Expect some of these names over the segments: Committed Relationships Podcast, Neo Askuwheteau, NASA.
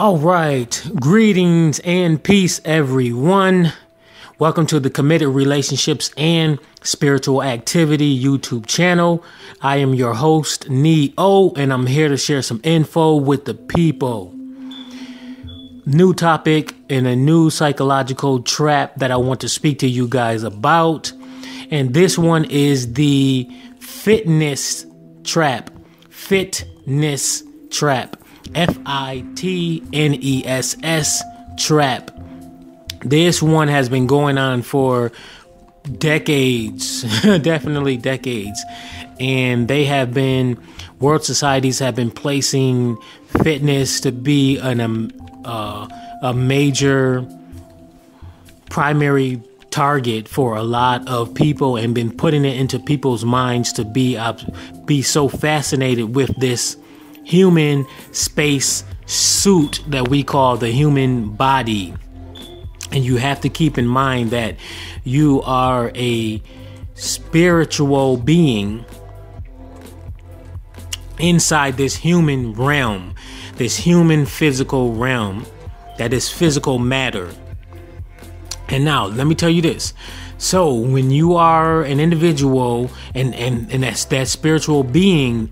All right, greetings and peace, everyone. Welcome to the Committed Relationships and Spiritual Activity YouTube channel. I am your host, Neo, and I'm here to share some info with the people. New topic and a new psychological trap that I want to speak to you guys about. And this one is the fitness trap. Fitness trap. F-I-T-N-E-S-S trap. This one has been going on for decades, definitely decades. And they have been, world societies have been placing fitness to be a major primary target for a lot of people, and been putting it into people's minds to be so fascinated with this human space suit that we call the human body. And you have to keep in mind that you are a spiritual being inside this human realm, this human physical realm that is physical matter. And now let me tell you this. So when you are an individual and that spiritual being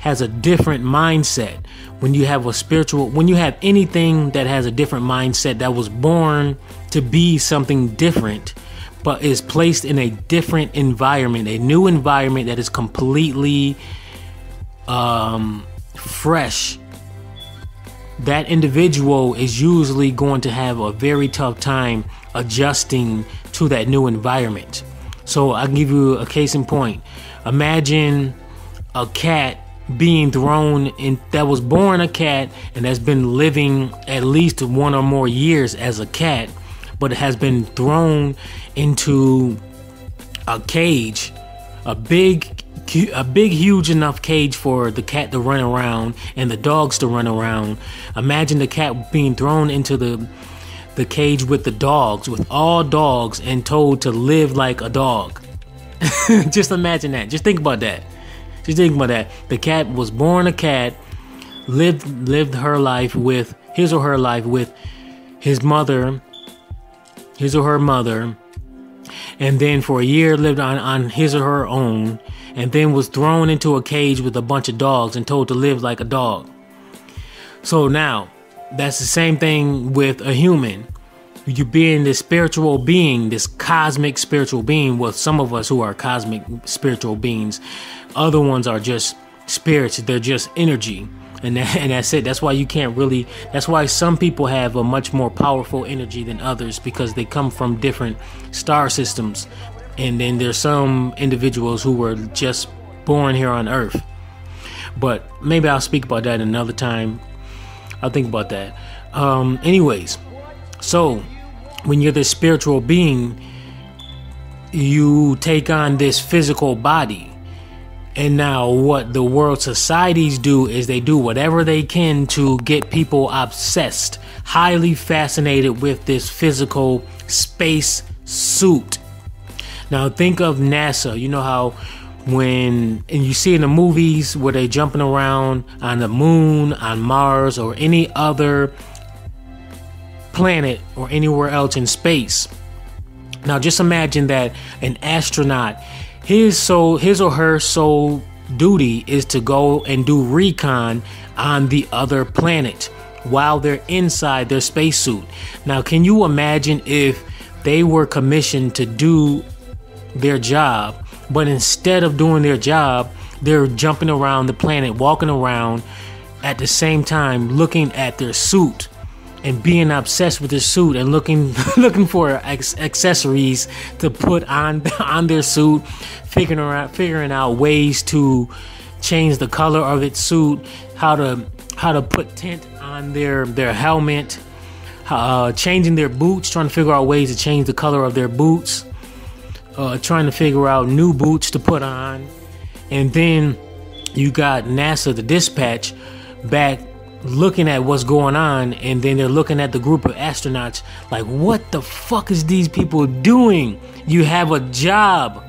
has a different mindset. When you have anything that has a different mindset, that was born to be something different, but is placed in a different environment, a new environment that is completely fresh, that individual is usually going to have a very tough time adjusting to that new environment. So I'll give you a case in point. Imagine a cat being thrown in, that was born a cat and has been living at least one or more years as a cat, but has been thrown into a cage, a big huge enough cage for the cat to run around and the dogs to run around. Imagine the cat being thrown into the cage with the dogs, with all dogs, and told to live like a dog. Just imagine that. Just think about that. Just think about that. The cat was born a cat, lived her life with his or her life with his mother, his or her mother, and then for a year lived on his or her own, and then was thrown into a cage with a bunch of dogs and told to live like a dog. So now, that's the same thing with a human. You being this spiritual being, this cosmic spiritual being. Well, some of us who are cosmic spiritual beings, other ones are just spirits. They're just energy. And that's it. That's why you can't really, that's why some people have a much more powerful energy than others, because they come from different star systems. And then there's some individuals who were just born here on Earth. But maybe I'll speak about that another time. I'll think about that. Anyways. So when you're this spiritual being, you take on this physical body. And now what the world societies do is they do whatever they can to get people obsessed, highly fascinated with this physical space suit. Now think of NASA. You know how and you see in the movies where they jumping around on the moon, on Mars, or any other planet or anywhere else in space. Now just imagine that an astronaut, his or her sole duty is to go and do recon on the other planet while they're inside their spacesuit. Now can you imagine if they were commissioned to do their job, but instead of doing their job, they're jumping around the planet, walking around at the same time, looking at their suit and being obsessed with their suit and looking for accessories to put on their suit, figuring out ways to change the color of its suit, how to put tint on their helmet, changing their boots, trying to figure out ways to change the color of their boots, trying to figure out new boots to put on. And then you got NASA, the dispatch, back looking at what's going on, and then they're looking at the group of astronauts like, what the fuck is these people doing? You have a job.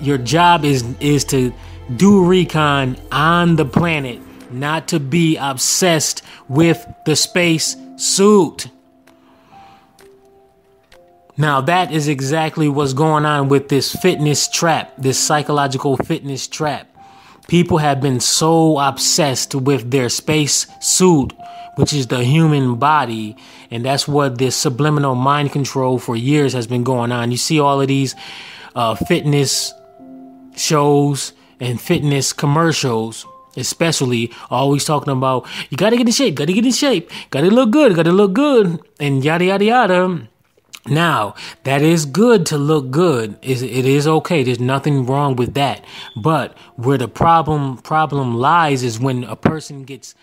Your job is to do recon on the planet not to be obsessed with the space suit. Now, that is exactly what's going on with this fitness trap, this psychological fitness trap. People have been so obsessed with their space suit, which is the human body. And that's what this subliminal mind control for years has been going on. You see all of these fitness shows and fitness commercials, especially always talking about, you got to get in shape, got to get in shape, got to look good, got to look good, and yada, yada, yada. Now, that is good to look good. It is okay. There's nothing wrong with that. But where the problem lies is when a person gets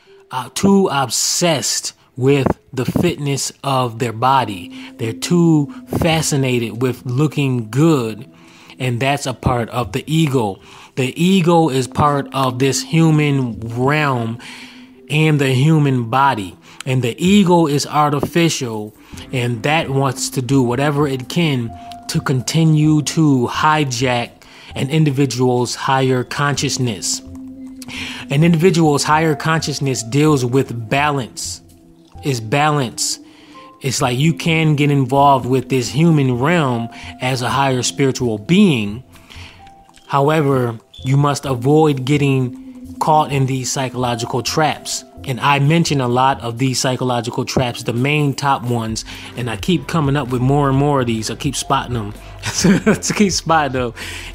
too obsessed with the fitness of their body. They're too fascinated with looking good. And that's a part of the ego. The ego is part of this human realm and the human body. And the ego is artificial, and that wants to do whatever it can to continue to hijack an individual's higher consciousness. An individual's higher consciousness deals with balance. It's balance. It's like you can get involved with this human realm as a higher spiritual being. However, you must avoid getting caught in these psychological traps. And I mention a lot of these psychological traps, the main top ones, and I keep coming up with more and more of these. I keep spotting them.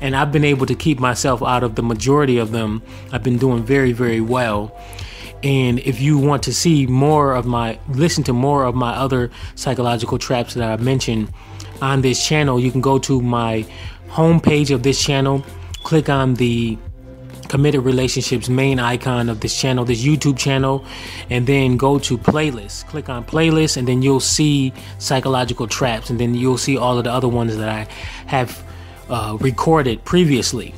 And I've been able to keep myself out of the majority of them. I've been doing very, very well. And if you want to see more of my, listen to more of my other psychological traps that I mentioned on this channel, you can go to my homepage of this channel, click on the Committed Relationships main icon of this channel, this YouTube channel, and then go to playlists, click on playlists, and then you'll see psychological traps, and then you'll see all of the other ones that I have recorded previously.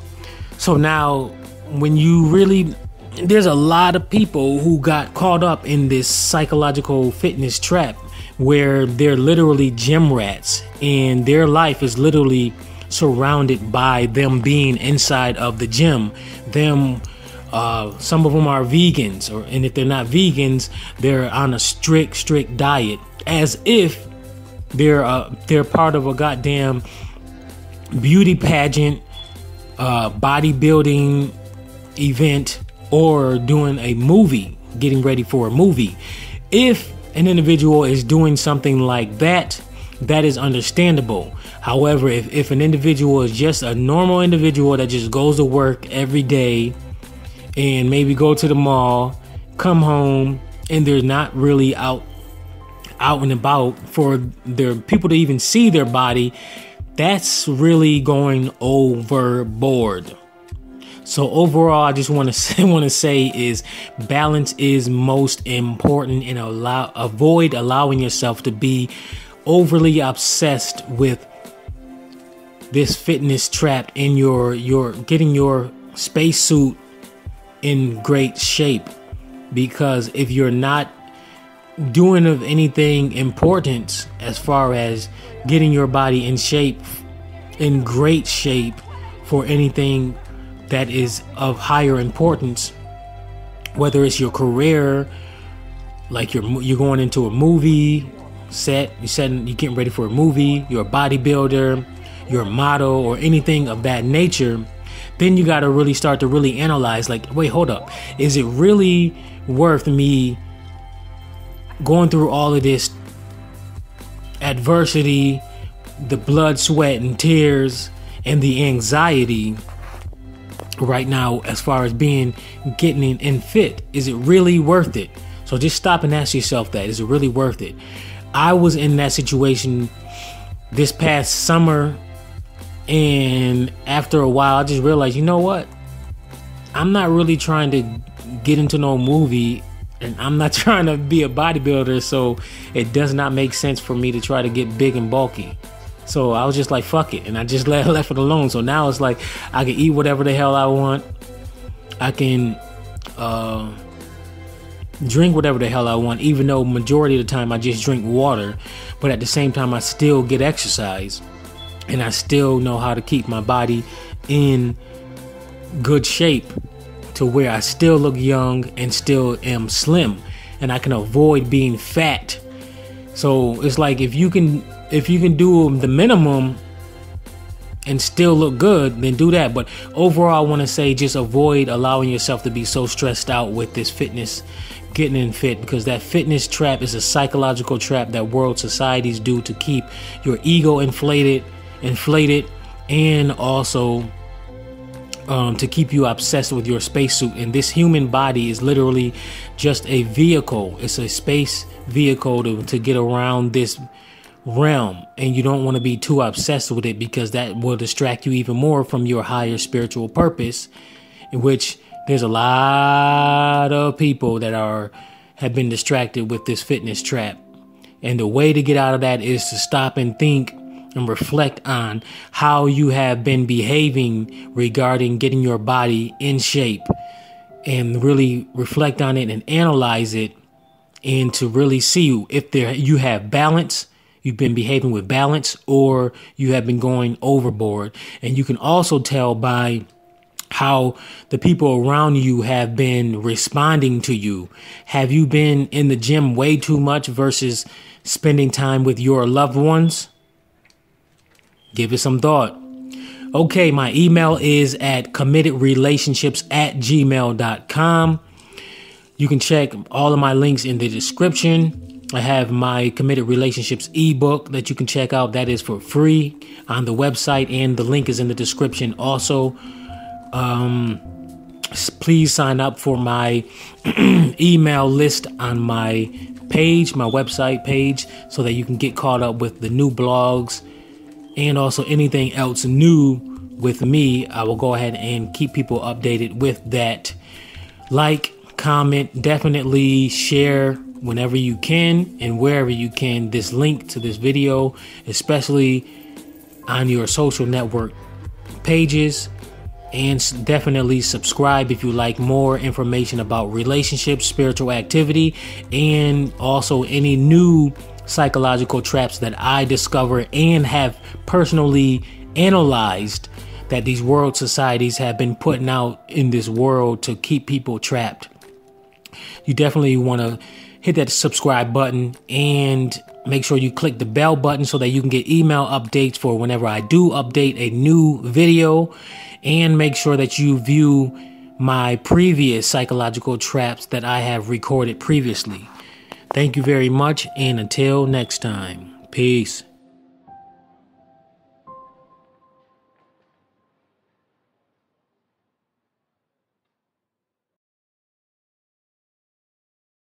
So now, when you really, there's a lot of people who got caught up in this psychological fitness trap where they're literally gym rats and their life is literally surrounded by them being inside of the gym. Some of them are vegans, and if they're not vegans, they're on a strict diet, as if they're part of a goddamn beauty pageant, bodybuilding event, or doing a movie, getting ready for a movie. If an individual is doing something like that, that is understandable. However, if an individual is just a normal individual that just goes to work every day and maybe go to the mall, come home, and they're not really out and about for their people to even see their body, that's really going overboard. So overall, I just want to say is balance is most important, and avoid allowing yourself to be overly obsessed with this fitness trap in your getting your spacesuit in great shape, because if you're not doing of anything important as far as getting your body in shape, in great shape for anything that is of higher importance, whether it's your career, like you're going into a movie set, you're getting ready for a movie, you're a bodybuilder, your model, or anything of that nature, then you got to really start to really analyze, like, wait, hold up, is it really worth me going through all of this adversity, the blood, sweat, and tears, and the anxiety right now as far as getting in fit? Is it really worth it? So just stop and ask yourself that. Is it really worth it? I was in that situation this past summer, and after a while I just realized, you know what, I'm not really trying to get into no movie, and I'm not trying to be a bodybuilder, so it does not make sense for me to try to get big and bulky. So I was just like, fuck it, and I just left it alone. So now it's like I can eat whatever the hell I want, I can drink whatever the hell I want, even though majority of the time I just drink water, but at the same time I still get exercise, and I still know how to keep my body in good shape to where I still look young and still am slim, and I can avoid being fat. So it's like, if you can do the minimum and still look good, then do that. But overall, I want to say just avoid allowing yourself to be so stressed out with this fitness, getting in fit, because that fitness trap is a psychological trap that world societies do to keep your ego inflated, and also to keep you obsessed with your spacesuit. And this human body is literally just a vehicle. It's a space vehicle to get around this realm, and you don't want to be too obsessed with it, because that will distract you even more from your higher spiritual purpose, in which there's a lot of people that have been distracted with this fitness trap. And the way to get out of that is to stop and think and reflect on how you have been behaving regarding getting your body in shape, and really reflect on it and analyze it, and to really see if you have balance. You've been behaving with balance, or you have been going overboard. And you can also tell by how the people around you have been responding to you. Have you been in the gym way too much versus spending time with your loved ones? Give it some thought. Okay, my email is at committedrelationships@gmail.com. You can check all of my links in the description. I have my Committed Relationships ebook that you can check out. That is for free on the website, and the link is in the description. Also, please sign up for my email list on my page, my website page, so that you can get caught up with the new blogs and also anything else new with me. I will go ahead and keep people updated with that. Like, comment, definitely share whenever you can and wherever you can this link to this video, especially on your social network pages, and definitely subscribe if you like more information about relationships, spiritual activity, and also any new psychological traps that I discover and have personally analyzed that these world societies have been putting out in this world to keep people trapped. You definitely want to hit that subscribe button and make sure you click the bell button so that you can get email updates for whenever I do update a new video, and make sure that you view my previous psychological traps that I have recorded previously. Thank you very much, and until next time, peace.